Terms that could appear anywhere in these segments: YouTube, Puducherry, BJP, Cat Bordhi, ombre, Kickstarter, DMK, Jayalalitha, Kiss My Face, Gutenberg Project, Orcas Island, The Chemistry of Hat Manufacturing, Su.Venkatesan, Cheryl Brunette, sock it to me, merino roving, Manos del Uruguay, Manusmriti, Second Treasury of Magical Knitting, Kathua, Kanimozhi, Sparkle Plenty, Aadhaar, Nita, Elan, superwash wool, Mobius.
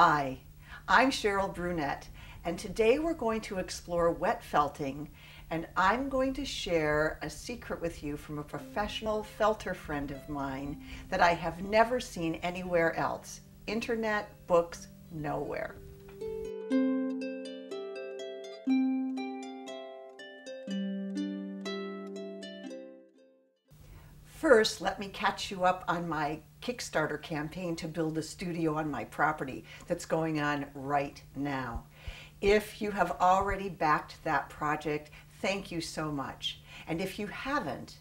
Hi, I'm Cheryl Brunette, and today we're going to explore wet felting, and I'm going to share a secret with you from a professional felter friend of mine that I have never seen anywhere else. Internet, books, nowhere. First, let me catch you up on my Kickstarter campaign to build a studio on my property that's going on right now. If you have already backed that project, thank you so much. And if you haven't,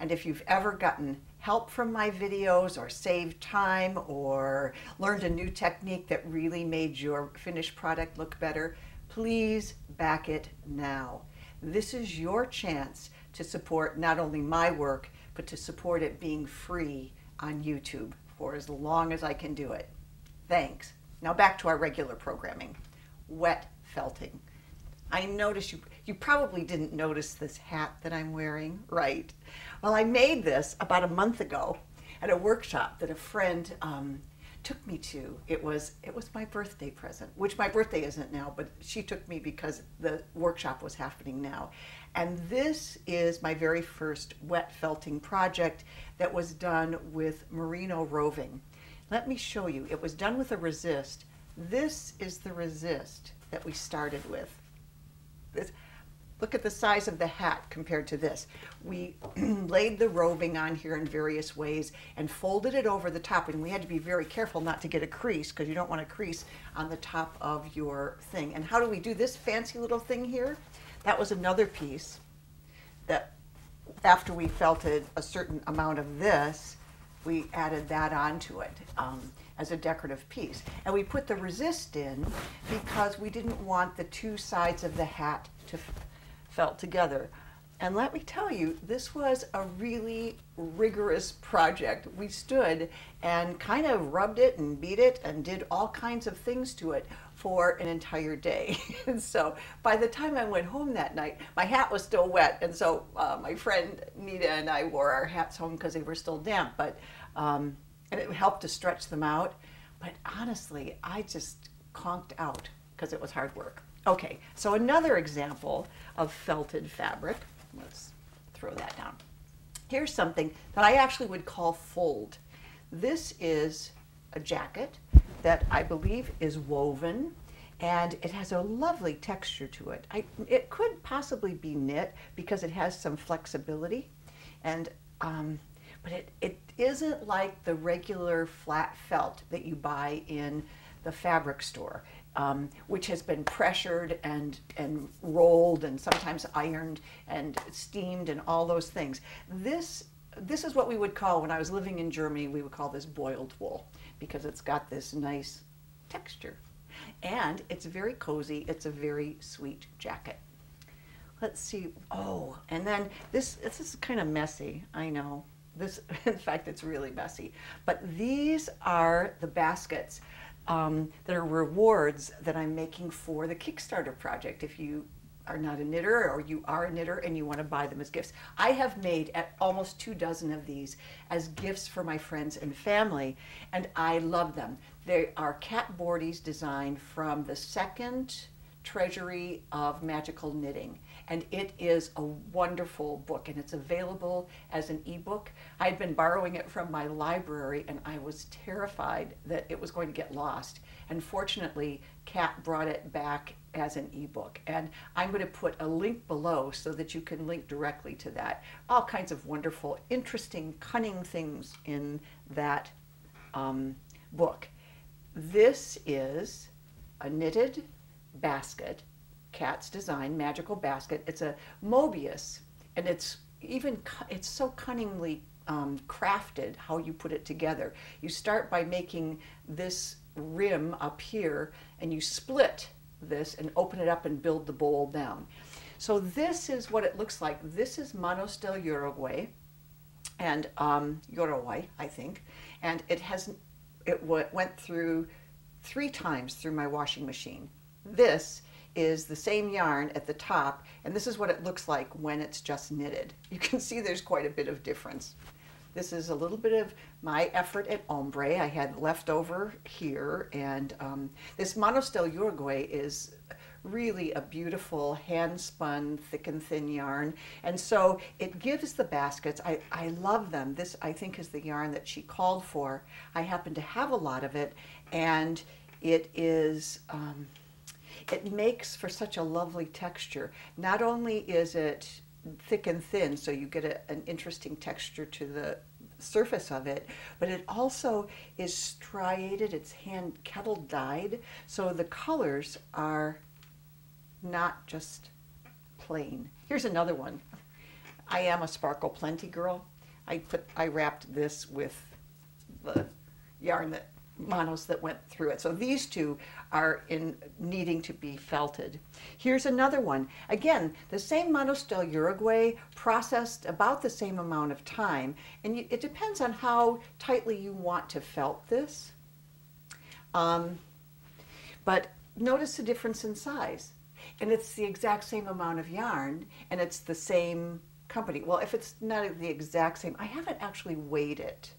and if you've ever gotten help from my videos or saved time or learned a new technique that really made your finished product look better, please back it now. This is your chance to support not only my work, but to support it being free on YouTube for as long as I can do it. Thanks. Now back to our regular programming. Wet felting. I notice you probably didn't notice this hat that I'm wearing, right? Well, I made this about a month ago at a workshop that a friend took me to. It was my birthday present, which my birthday isn't now, but she took me because the workshop was happening now. And this is my very first wet felting project that was done with merino roving. Let me show you. It was done with a resist. This is the resist that we started with. This, look at the size of the hat compared to this. We laid the roving on here in various ways and folded it over the top, and we had to be very careful not to get a crease because you don't want a crease on the top of your thing. And how do we do this fancy little thing here? That was another piece that after we felted a certain amount of this, we added that onto it as a decorative piece. And we put the resist in because we didn't want the two sides of the hat to felt together. And let me tell you, this was a really rigorous project. We stood and kind of rubbed it and beat it and did all kinds of things to it for an entire day. And so by the time I went home that night, my hat was still wet. And so my friend Nita and I wore our hats home because they were still damp, but and it helped to stretch them out. But honestly, I just conked out because it was hard work. Okay, so another example of felted fabric. Let's throw that down. Here's something that I actually would call fold. This is a jacket that I believe is woven, and it has a lovely texture to it. It could possibly be knit because it has some flexibility, and but it isn't like the regular flat felt that you buy in the fabric store, which has been pressured and rolled and sometimes ironed and steamed and all those things. This is what we would call, when I was living in Germany, we would call this boiled wool because it's got this nice texture. And it's very cozy. It's a very sweet jacket. Let's see. Oh, and then this is kind of messy, I know. In fact, it's really messy. But these are the baskets. There are rewards that I'm making for the Kickstarter project. If you are not a knitter, or you are a knitter and you want to buy them as gifts, I have made almost 24 of these as gifts for my friends and family, and I love them. They are Cat Bordhi's design from the Second Treasury of Magical Knitting, and it is a wonderful book, and it's available as an ebook. I had been borrowing it from my library, and I was terrified that it was going to get lost, and fortunately Cat brought it back as an ebook, and I'm going to put a link below so that you can link directly to that. All kinds of wonderful, interesting, cunning things in that book. This is a knitted basket, Cat's design, magical basket. It's a Mobius, and it's so cunningly crafted how you put it together. You start by making this rim up here, and you split this and open it up and build the bowl down. So this is what it looks like. This is Manos del Uruguay, and Uruguay, I think, and it went through 3 times through my washing machine. This is the same yarn at the top, and this is what it looks like when it's just knitted. You can see there's quite a bit of difference. This is a little bit of my effort at ombre. I had left over here, and this Manos del Uruguay is really a beautiful hand-spun, thick and thin yarn, and so it gives the baskets, I love them. This, I think, is the yarn that she called for. I happen to have a lot of it, and it is, it makes for such a lovely texture. Not only is it thick and thin, so you get an interesting texture to the surface of it, but it also is striated, it's hand kettle dyed, so the colors are not just plain. Here's another one. I am a Sparkle Plenty girl. I wrapped this with the yarn that Manos that went through it. So these two are in needing to be felted. Here's another one. Again, the same Manos del Uruguay, processed about the same amount of time, and it depends on how tightly you want to felt this. But notice the difference in size. And it's the exact same amount of yarn, and it's the same company. Well, if it's not the exact same, I haven't actually weighed it,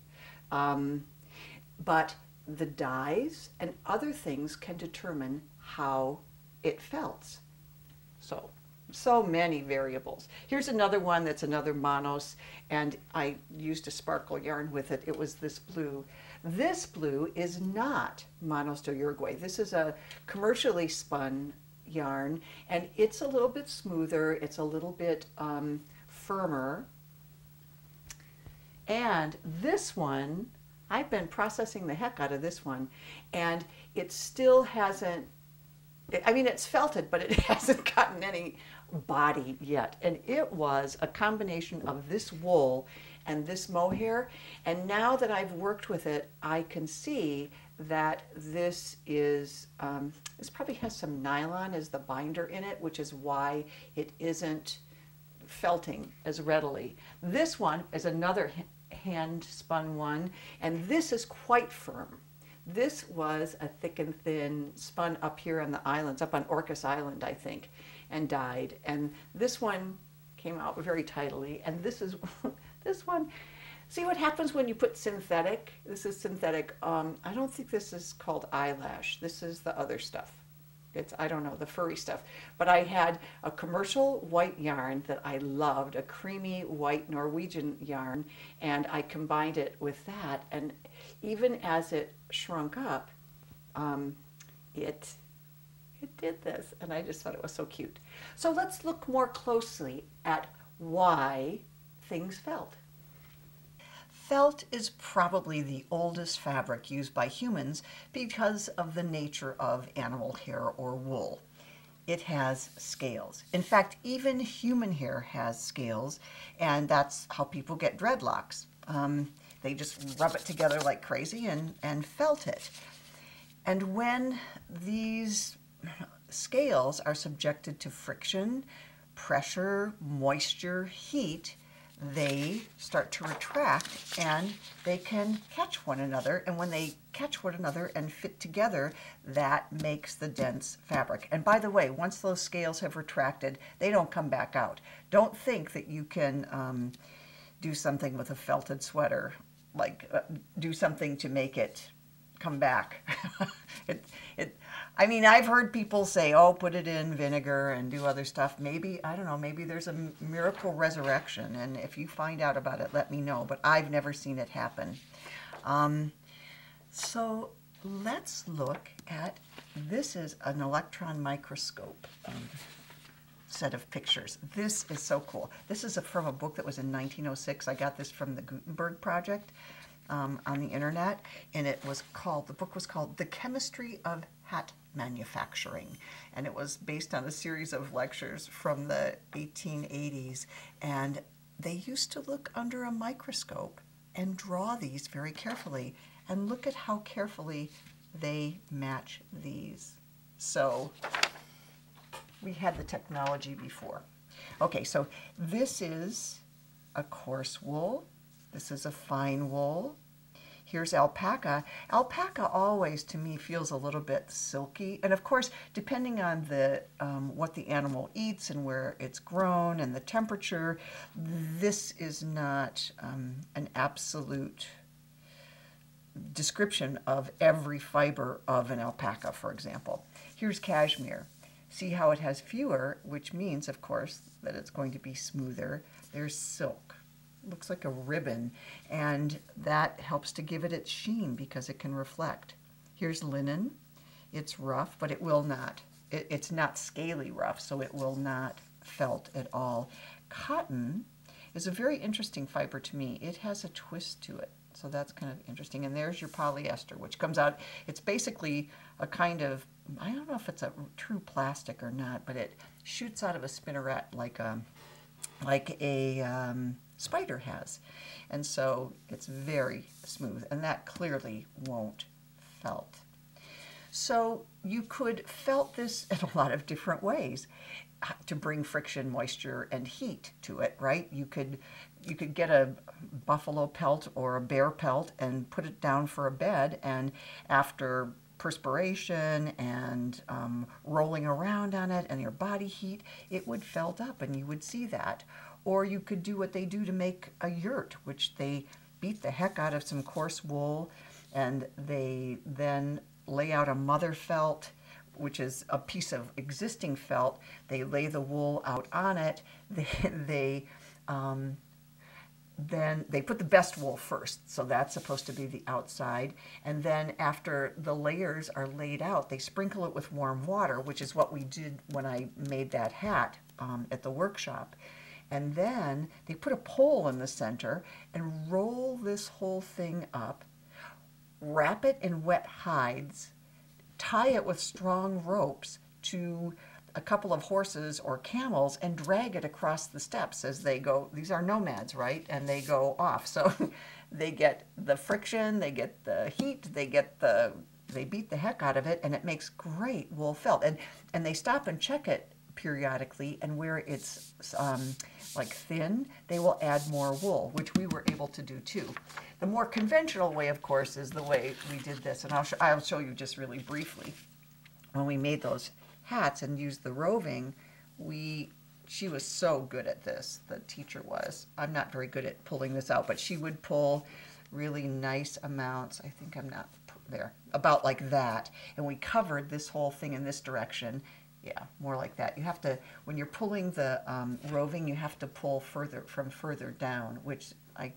but the dyes and other things can determine how it felts. So many variables. Here's another one that's another Manos, and I used a sparkle yarn with it. It was this blue. This blue is not Manos del Uruguay. This is a commercially spun yarn, and it's a little bit smoother, it's a little bit firmer. And this one, I've been processing the heck out of this one, and it still hasn't, I mean, it's felted, but it hasn't gotten any body yet. And it was a combination of this wool and this mohair, and now that I've worked with it, I can see that this is, this probably has some nylon as the binder in it, which is why it isn't felting as readily. This one is another hand spun one, and this is quite firm. This was a thick and thin spun up here on the islands, up on Orcas Island, I think, and dyed. And this one came out very tightly, and this is, this one, see what happens when you put synthetic? This is synthetic. I don't think this is called eyelash. This is the other stuff. It's, I don't know, the furry stuff. But I had a commercial white yarn that I loved, a creamy white Norwegian yarn, and I combined it with that. And even as it shrunk up, it did this. And I just thought it was so cute. So let's look more closely at why things felt. Felt is probably the oldest fabric used by humans because of the nature of animal hair or wool. It has scales. In fact, even human hair has scales, and that's how people get dreadlocks. They just rub it together like crazy and felt it. And when these scales are subjected to friction, pressure, moisture, heat, they start to retract, and they can catch one another, and when they catch one another and fit together, that makes the dense fabric. And by the way, once those scales have retracted, they don't come back out. Don't think that you can do something with a felted sweater, like do something to make it come back. I mean, I've heard people say, oh, put it in vinegar and do other stuff. Maybe, I don't know, maybe there's a miracle resurrection, and if you find out about it, let me know, but I've never seen it happen. So let's look at, this is an electron microscope set of pictures. This is so cool. This is from a book that was in 1906. I got this from the Gutenberg Project. On the internet, and it was called, the book was called The Chemistry of Hat Manufacturing, and it was based on a series of lectures from the 1880s, and they used to look under a microscope and draw these very carefully, and look at how carefully they match these. So we had the technology before. Okay, so this is a coarse wool. This is a fine wool. Here's alpaca. Alpaca always, to me, feels a little bit silky. And of course, depending on the what the animal eats and where it's grown and the temperature, this is not an absolute description of every fiber of an alpaca, for example. Here's cashmere. See how it has fewer, which means, of course, that it's going to be smoother. There's silk. Looks like a ribbon, and that helps to give it its sheen because it can reflect. Here's linen. It's rough, but it will not. It's not scaly rough, so it will not felt at all. Cotton is a very interesting fiber to me. It has a twist to it, so that's kind of interesting. And there's your polyester, which comes out. It's basically a kind of, I don't know if it's a true plastic or not, but it shoots out of a spinneret like a spider has, and so it's very smooth, and that clearly won't felt. So you could felt this in a lot of different ways to bring friction, moisture, and heat to it, right? You could get a buffalo pelt or a bear pelt and put it down for a bed, and after perspiration and rolling around on it and your body heat, it would felt up, and you would see that. Or you could do what they do to make a yurt, which they beat the heck out of some coarse wool, and they then lay out a mother felt, which is a piece of existing felt. They lay the wool out on it. Then they put the best wool first, so that's supposed to be the outside, and then after the layers are laid out, they sprinkle it with warm water, which is what we did when I made that hat at the workshop. And then they put a pole in the center and roll this whole thing up, wrap it in wet hides, tie it with strong ropes to a couple of horses or camels, and drag it across the steps as they go. These are nomads, right? And they go off. So they get the friction, they get the heat, they beat the heck out of it, and it makes great wool felt. And they stop and check it periodically, and where it's like thin, they will add more wool, which we were able to do too. The more conventional way, of course, is the way we did this, and I'll show you just really briefly. When we made those hats and used the roving, she was so good at this, the teacher was. I'm not very good at pulling this out, but she would pull really nice amounts. I think I'm not there, about like that, and we covered this whole thing in this direction. Yeah, more like that. You have to, when you're pulling the roving, you have to pull further down, which I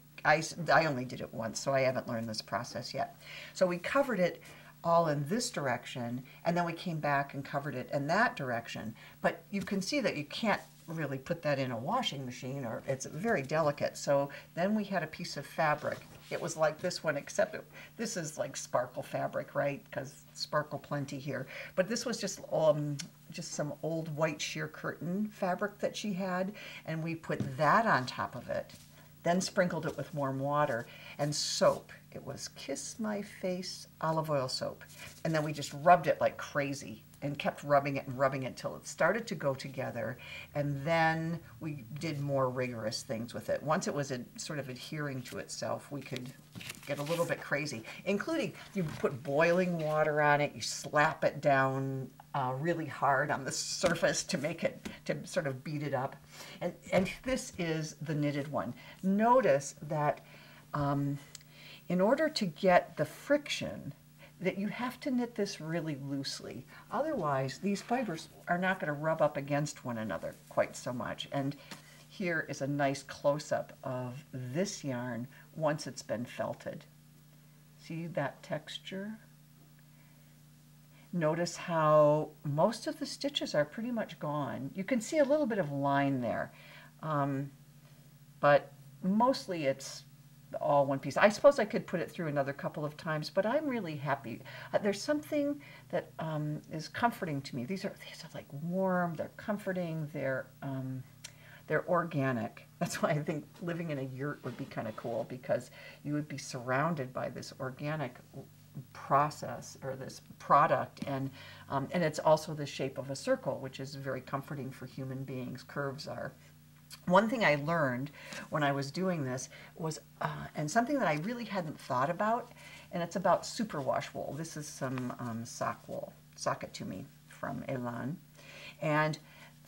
only did it once, so I haven't learned this process yet. So we covered it all in this direction, and then we came back and covered it in that direction. But you can see that you can't really put that in a washing machine, or it's very delicate. So then we had a piece of fabric. It was like this one, except this is like sparkle fabric, right? Because Sparkle Plenty here. But this was just some old white sheer curtain fabric that she had, and we put that on top of it, then sprinkled it with warm water and soap. It was Kiss My Face olive oil soap. And then we just rubbed it like crazy and kept rubbing it till it started to go together. And then we did more rigorous things with it. Once it was sort of adhering to itself, we could get a little bit crazy, including you put boiling water on it, you slap it down really hard on the surface to make it, to sort of beat it up. And this is the knitted one. Notice that in order to get the friction, that you have to knit this really loosely. Otherwise, these fibers are not going to rub up against one another quite so much. And here is a nice close-up of this yarn once it's been felted. See that texture? Notice how most of the stitches are pretty much gone. You can see a little bit of line there, but mostly it's all one piece. I suppose I could put it through another couple of times, but I'm really happy. There's something that is comforting to me. These are like warm, they're comforting, they're organic. That's why I think living in a yurt would be kind of cool, because you would be surrounded by this organic process or this product, and it's also the shape of a circle, which is very comforting for human beings. Curves are One thing I learned when I was doing this was, and something that I really hadn't thought about, and it's about superwash wool. This is some sock wool, Sock It To Me from Elan. And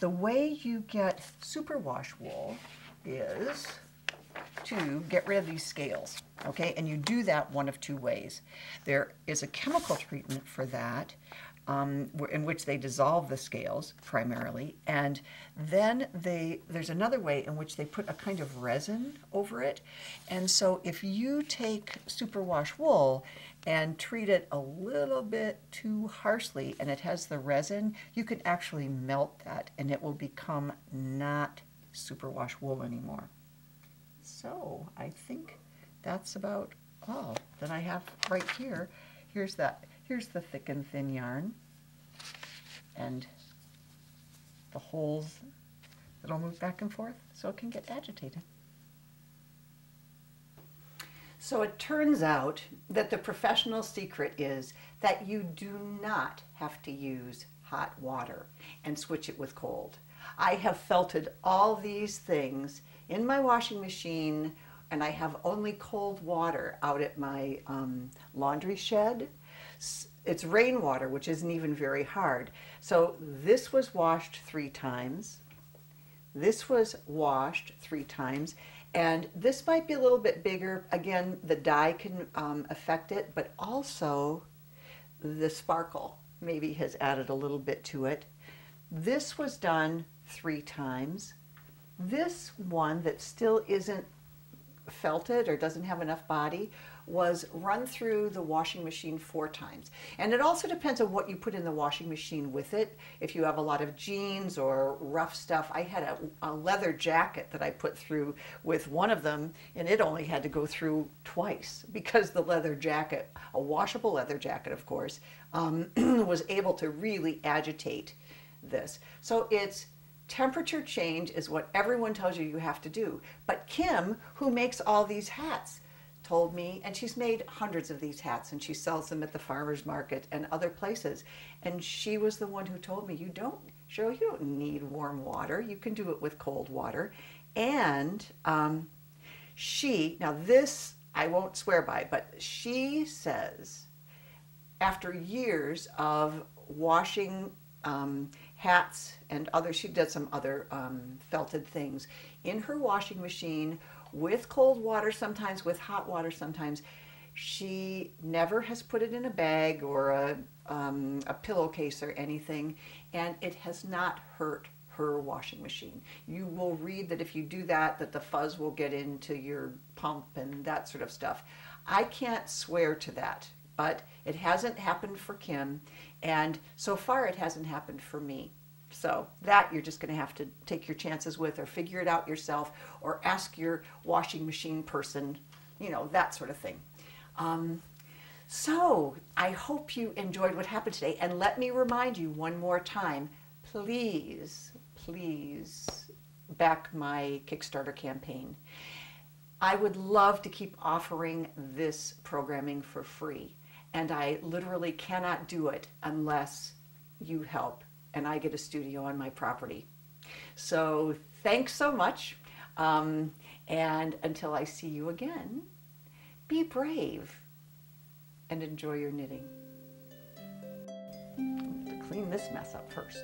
the way you get superwash wool is to get rid of these scales, okay? And you do that one of two ways. There is a chemical treatment for that, in which they dissolve the scales primarily, and then there's another way in which they put a kind of resin over it. And so if you take superwash wool and treat it a little bit too harshly and it has the resin, you can actually melt that and it will become not superwash wool anymore. So I think that's about all that I have right here. Here's that. Here's the thick and thin yarn and the holes that'll move back and forth so it can get agitated. So it turns out that the professional secret is that you do not have to use hot water and switch it with cold. I have felted all these things in my washing machine, and I have only cold water out at my laundry shed. It's rainwater, which isn't even very hard. So this was washed 3 times. This was washed 3 times. And this might be a little bit bigger. Again, the dye can affect it, but also the sparkle maybe has added a little bit to it. This was done 3 times. This one that still isn't felted or doesn't have enough body was run through the washing machine 4 times. And it also depends on what you put in the washing machine with it. If you have a lot of jeans or rough stuff, I had a leather jacket that I put through with one of them, and it only had to go through 2 times because the leather jacket, a washable leather jacket of course, was able to really agitate this. So it's temperature change is what everyone tells you you have to do. But Kim, who makes all these hats, told me, and she's made hundreds of these hats and she sells them at the farmer's market and other places, and she was the one who told me, Cheryl, you don't need warm water. You can do it with cold water. And now this I won't swear by, but she says after years of washing hats and others, she did some other felted things in her washing machine with cold water sometimes, with hot water sometimes. She never has put it in a bag or a pillowcase or anything, and it has not hurt her washing machine. You will read that if you do that, that the fuzz will get into your pump and that sort of stuff. I can't swear to that, but it hasn't happened for Kim, and so far it hasn't happened for me. So that you're just going to have to take your chances with, or figure it out yourself, or ask your washing machine person, you know, that sort of thing. So I hope you enjoyed what happened today, and let me remind you one more time, please, please back my Kickstarter campaign. I would love to keep offering this programming for free, and I literally cannot do it unless you help and I get a studio on my property. So thanks so much, and until I see you again, be brave and enjoy your knitting. I have to clean this mess up first.